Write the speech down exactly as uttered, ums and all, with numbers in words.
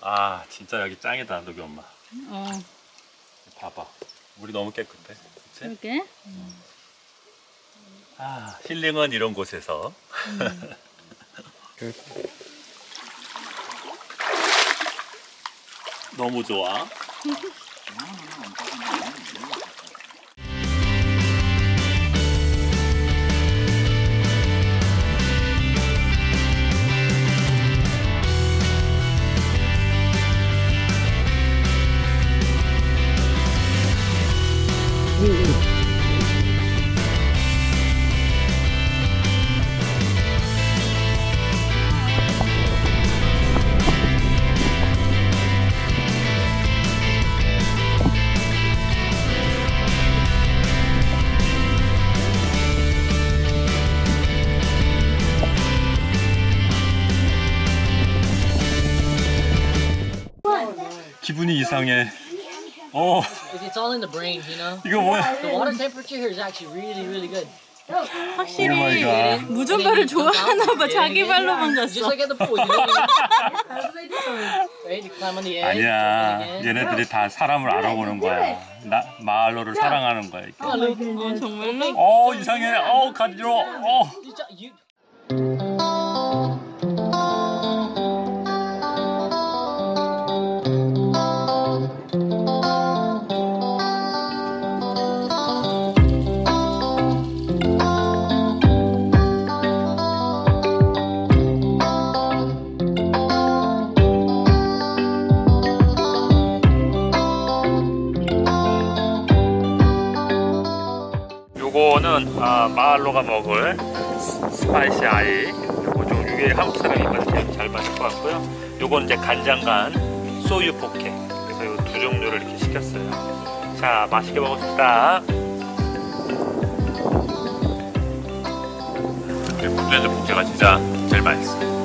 아 진짜 여기 짱이다 너기 엄마. 어. 봐봐 물이 너무 깨끗해. 그치? 그러게. 음. 아 힐링은 이런 곳에서. 음. 너무 좋아. 기분이 이상해. 어. It's all in the brain, you know. 이거 뭐야? The water temperature here is actually really, really good. 확실히 무전가를 좋아하나 봐. 자기 발로 만졌어. 아니야. 얘네들이 다 사람을 알아보는 거야. 나 마을로를 사랑하는 거야. 이게. 어, 정말로? 어, 이상해. 어, 가지러워. 어. 이거는 아, 마을로가 먹을 스파이시 아이. 요거 좀 이게 한국 사람 입맛에 잘 맞을 것 같고요. 요건 이제 간장간 소유 포케. 그래서 요 두 종류를 이렇게 시켰어요. 자, 맛있게 먹읍시다. 이 국제에서 포케가 진짜 제일 맛있어요.